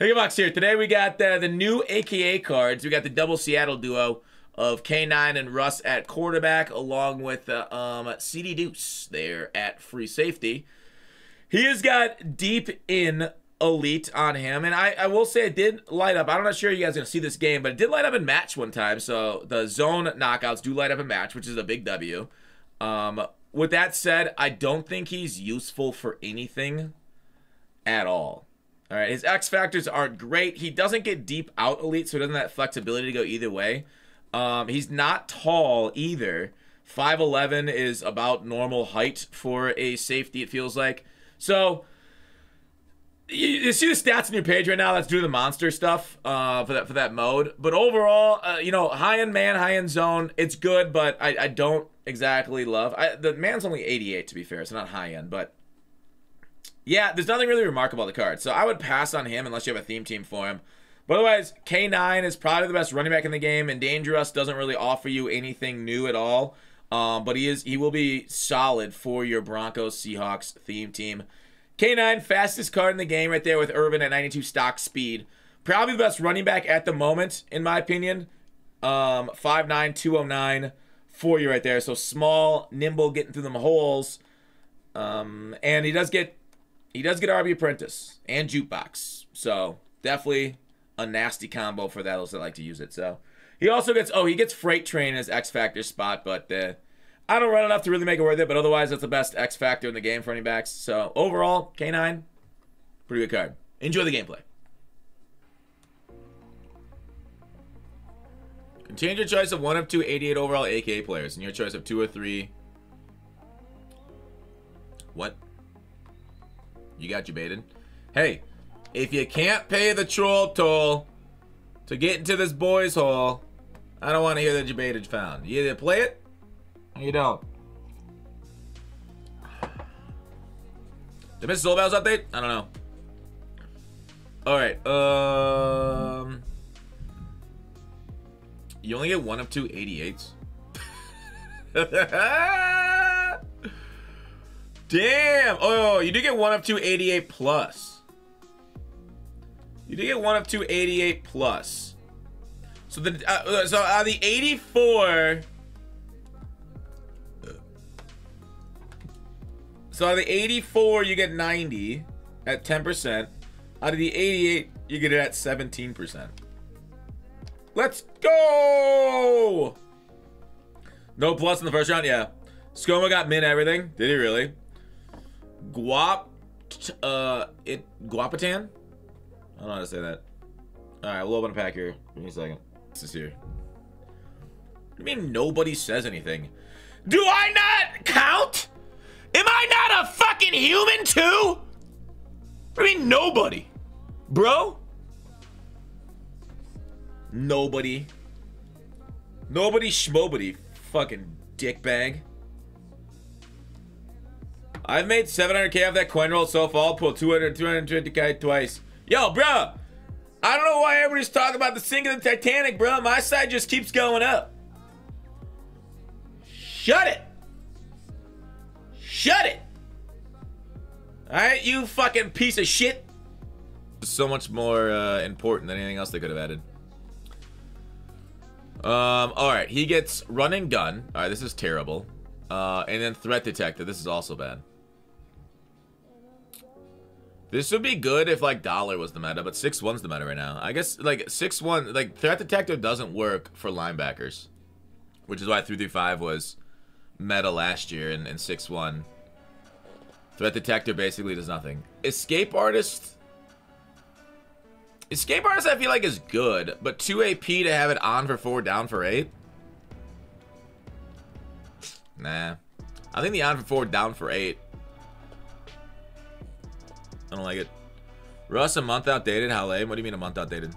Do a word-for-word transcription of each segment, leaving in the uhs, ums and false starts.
Jukebox here. Today we got uh, the new A K A cards. We got the double Seattle duo of K nine and Russ at quarterback, along with uh, um, C D Deuce there at free safety. He has got deep in elite on him, and I, I will say it did light up. I'm not sure you guys are going to see this game, but it did light up in match one time. So the zone knockouts do light up in match, which is a big W. Um, with that said, I don't think he's useful for anything at all. All right, his X factors aren't great. He doesn't get deep out elite, so he doesn't have that flexibility to go either way. Um, he's not tall either. five eleven is about normal height for a safety, it feels like. So you, you see the stats on your page right now. Let's do the monster stuff uh, for that for that mode. But overall, uh, you know, high end man, high end zone. It's good, but I, I don't exactly love. I, the man's only eighty-eight to be fair. It's not high end, but. Yeah, there's nothing really remarkable on the card. So I would pass on him unless you have a theme team for him. But otherwise, K nine is probably the best running back in the game. And Dangerous doesn't really offer you anything new at all. Um, but he is he will be solid for your Broncos Seahawks theme team. K nine, fastest card in the game right there with Urban at ninety-two stock speed. Probably the best running back at the moment, in my opinion. Um, five nine, two oh nine for you right there. So small, nimble, getting through them holes. Um, and he does get... He does get R B Apprentice and Jukebox, so definitely a nasty combo for those that like to use it. So he also gets, oh, he gets Freight Train as X Factor spot, but uh, I don't run enough to really make it worth it, but otherwise that's the best X Factor in the game for running backs. So overall, K nine, pretty good card. Enjoy the gameplay. Contain your choice of one of two eighty-eight overall A K A players and your choice of two or three. What? You got you baited. Hey, if you can't pay the troll toll to get into this boys' hole, I don't want to hear that you baited found. You either play it or you don't. Did I miss Soul Battles update? I don't know. Alright, um... you only get one of two eighty-eights? Damn! Oh, you do get one of two eighty-eight plus. You do get one of two eighty-eight plus. So the uh, so out of the eighty-four, so out of the eighty-four you get ninety at ten percent. Out of the eighty-eight you get it at seventeen percent. Let's go! No plus in the first round, yeah. Skoma got min everything. Did he really? Guap, uh, it Guapatan. I don't know how to say that. All right, we'll open a pack here. Give me a second. This is here. What do you mean nobody says anything? Do I not count? Am I not a fucking human too? What do you mean nobody, bro? Nobody. Nobody schmobody. Fucking dickbag. I've made seven hundred K off that coin roll so far. I'll pull two hundred, two hundred fifty K twice. Yo, bro, I don't know why everybody's talking about the sink of the Titanic, bro. My side just keeps going up. Shut it. Shut it. All right, you fucking piece of shit. So much more uh, important than anything else they could have added. Um, all right, he gets run and gun. All right, this is terrible. Uh, and then threat detector. This is also bad. This would be good if, like, Dollar was the meta, but six one's the meta right now. I guess, like, six one, like, threat detector doesn't work for linebackers, which is why three three five was meta last year, and six one. Threat detector basically does nothing. Escape artist? Escape artist, I feel like, is good, but two A P to have it on for four, down for eight? Nah. I think the on for four, down for eight. I don't like it. Russ, a month outdated. How lame? What do you mean a month outdated?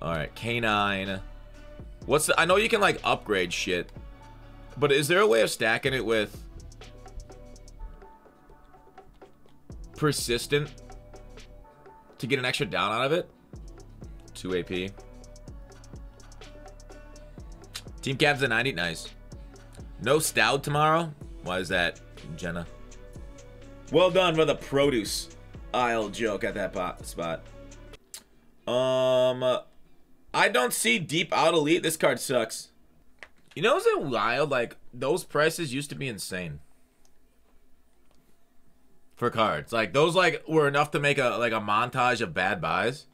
Alright, K nine. What's the, I know you can like upgrade shit, but is there a way of stacking it with persistent to get an extra down out of it? two A P. Team Cap's at ninety. Nice. No Stout tomorrow? Why is that, Jenna? Well done for the produce. aisle joke at that spot. Um, I don't see deep out elite. This card sucks. You know, is it wild? Like, those prices used to be insane for cards. Like, those, like, were enough to make a, like, a montage of bad buys.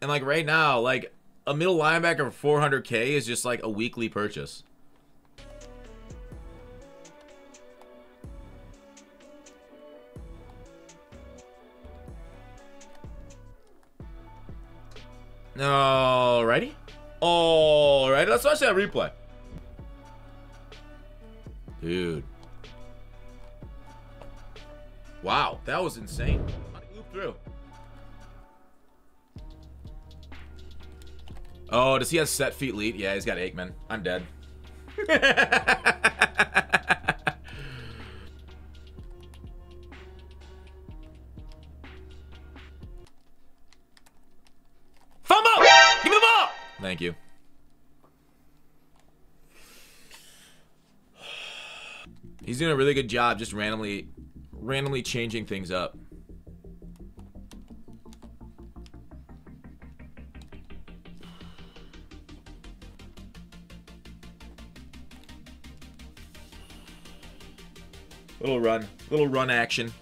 And, like, right now, like, a middle linebacker for four hundred K is just, like, a weekly purchase. Alrighty. Alright, let's watch that replay. Dude. Wow, that was insane. Loop through. Oh, does he have set feet lead? Yeah, he's got Aikman. I'm dead. Fumble! Give me the ball! Thank you. He's doing a really good job just randomly randomly changing things up. Little run, little run action.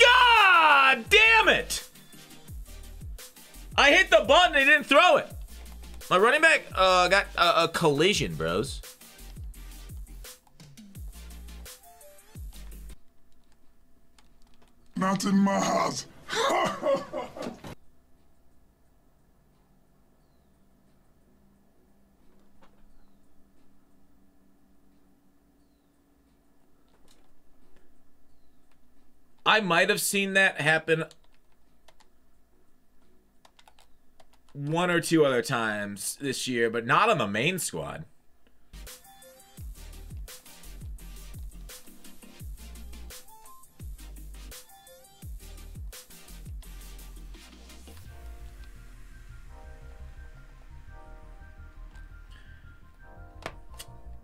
God damn it! I hit the button, they didn't throw it. My running back uh, got a, a collision, bros. Not in my house. I might have seen that happen one or two other times this year, but not on the main squad.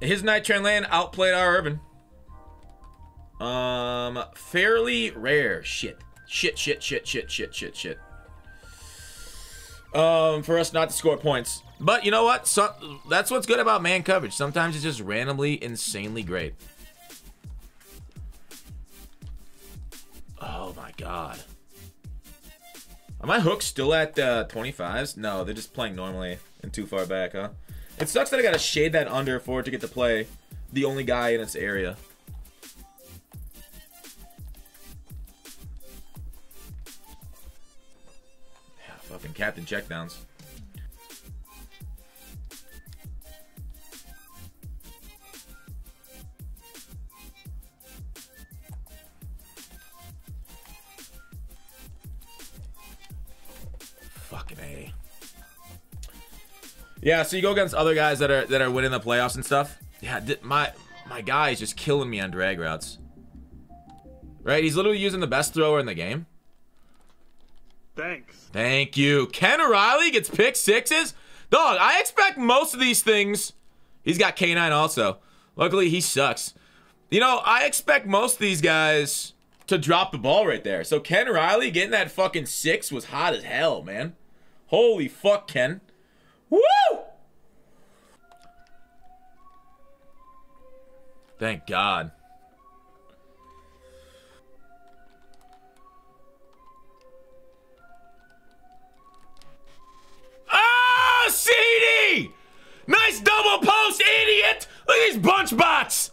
His night train land outplayed our Urban. Um, fairly rare. Shit. Shit, shit, shit, shit, shit, shit, shit. Um, for us not to score points. But you know what? So, that's what's good about man coverage. Sometimes it's just randomly, insanely great. Oh my god. Are my hooks still at uh, twenty-fives? No, they're just playing normally and too far back, huh? It sucks that I gotta shade that under for it to get to play the only guy in its area. Fucking captain checkdowns. Fucking A. Yeah, so you go against other guys that are that are winning the playoffs and stuff. Yeah, my my guy is just killing me on drag routes. Right? He's literally using the best thrower in the game. Thanks. Thank you. Ken Riley gets pick sixes? Dog, I expect most of these things. He's got K nine also. Luckily, he sucks. You know, I expect most of these guys to drop the ball right there. So Ken Riley getting that fucking six was hot as hell, man. Holy fuck, Ken. Woo! Thank God. C D! Nice double post, idiot! Look at these bunch bots!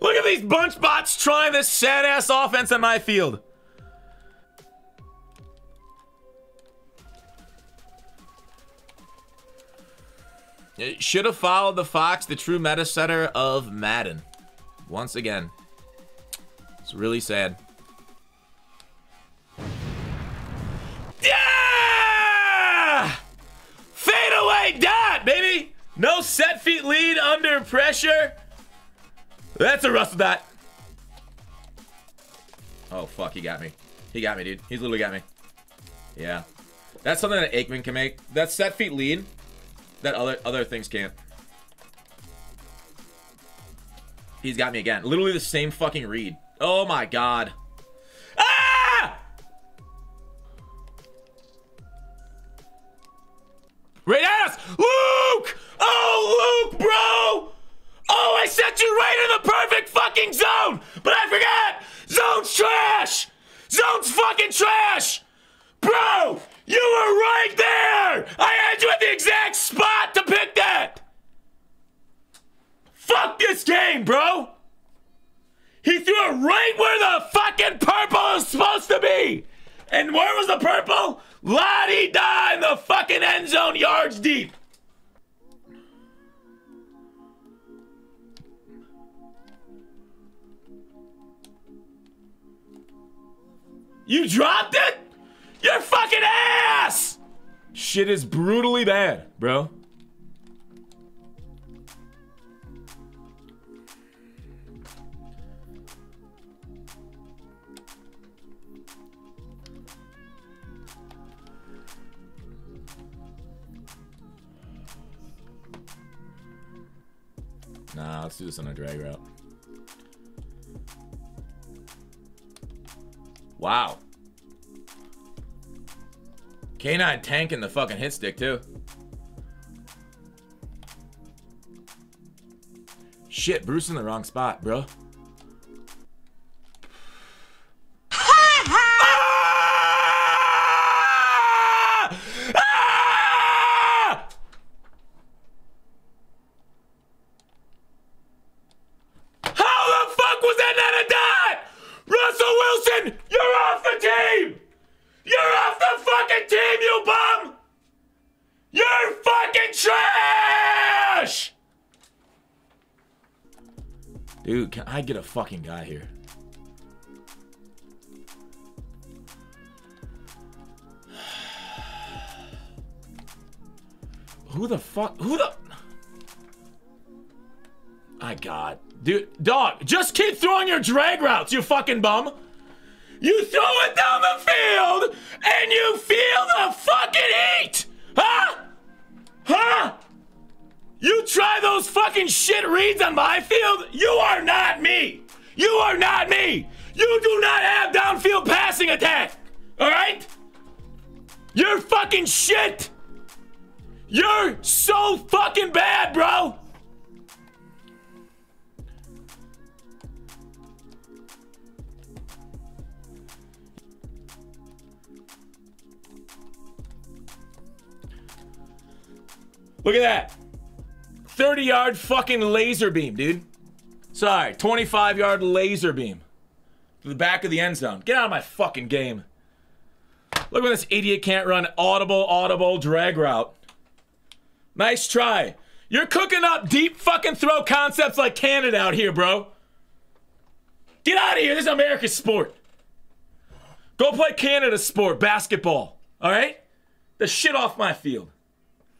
Look at these bunch bots trying this sad ass offense on my field. It should have followed the Fox, the true meta setter of Madden. Once again. It's really sad. Dot, baby! No set feet lead under pressure. That's a Russ dot. Oh, fuck. He got me. He got me, dude. He's literally got me. Yeah. That's something that Aikman can make. That set feet lead that other, other things can't. He's got me again. Literally the same fucking read. Oh my god. Ah! Right at us! Luke! Oh, Luke, bro! Oh, I set you right in the perfect fucking zone! But I forgot! Zone's trash! Zone's fucking trash! Bro! You were right there! I had you at the exact spot to pick that! Fuck this game, bro! He threw it right where the fucking purple is supposed to be! And where was the purple? La-di-da in the fucking end zone, yards deep! You dropped it? You're fucking ass! Shit is brutally bad, bro. Nah, let's do this on a drag route. Wow. K nine tanking the fucking hit stick too. Shit, Bruce in the wrong spot, bro. Dude, can I get a fucking guy here? Who the fuck? Who the? My God. Dude, dog, just keep throwing your drag routes, you fucking bum. You throw it down the field and you feel the fucking heat. Huh? Huh? You try those fucking shit reads on my field, you are not me. You are not me. You do not have downfield passing attack. All right? You're fucking shit. You're so fucking bad, bro. Look at that. thirty yard fucking laser beam, dude. Sorry, twenty-five yard laser beam. To the back of the end zone. Get out of my fucking game. Look when this idiot can't run audible, audible drag route. Nice try. You're cooking up deep fucking throw concepts like Canada out here, bro. Get out of here. This is America's sport. Go play Canada's sport, basketball. All right? The shit off my field.